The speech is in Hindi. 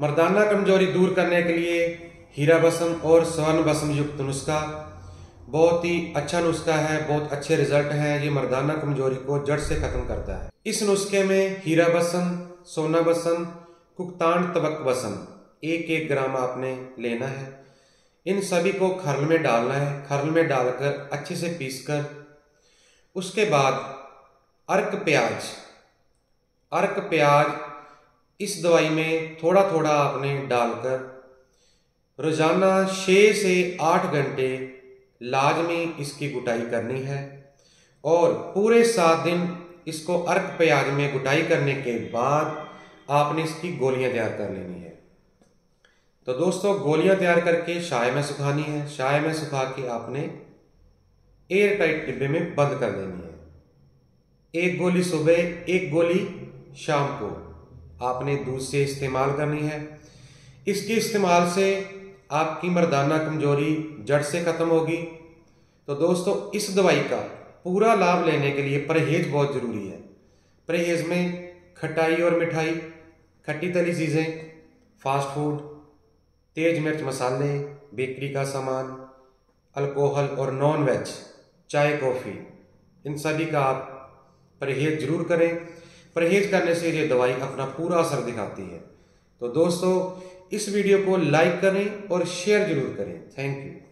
मर्दाना कमजोरी दूर करने के लिए हीरा बसम और स्वर्ण बसम युक्त नुस्खा बहुत ही अच्छा नुस्खा है, बहुत अच्छे रिजल्ट हैं। ये मर्दाना कमजोरी को जड़ से खत्म करता है। इस नुस्खे में हीरा बसम, सोना बसम, कुकतान तबक बसम 1-1 ग्राम आपने लेना है। इन सभी को खरल में डालना है। खरल में डालकर अच्छे से पीसकर उसके बाद अर्क प्याज इस दवाई में थोड़ा थोड़ा आपने डालकर रोज़ाना 6 से 8 घंटे लाजमी इसकी गुटाई करनी है और पूरे 7 दिन इसको अर्क प्याज में गुटाई करने के बाद आपने इसकी गोलियां तैयार कर लेनी है। तो दोस्तों, गोलियां तैयार करके शाय में सुखानी है। शाय में सुखा के आपने एयर टाइट डिब्बे में बंद कर देनी है। 1 गोली सुबह, 1 गोली शाम को आपने दूध से इस्तेमाल करनी है। इसके इस्तेमाल से आपकी मर्दाना कमजोरी जड़ से ख़त्म होगी। तो दोस्तों, इस दवाई का पूरा लाभ लेने के लिए परहेज बहुत ज़रूरी है। परहेज में खटाई और मिठाई, खट्टी तली चीज़ें, फास्ट फूड, तेज मिर्च मसाले, बेकरी का सामान, अल्कोहल और नॉन वेज, चाय, कॉफ़ी, इन सभी का आप परहेज ज़रूर करें। परहेज करने से ये दवाई अपना पूरा असर दिखाती है। तो दोस्तों, इस वीडियो को लाइक करें और शेयर ज़रूर करें। Thank you.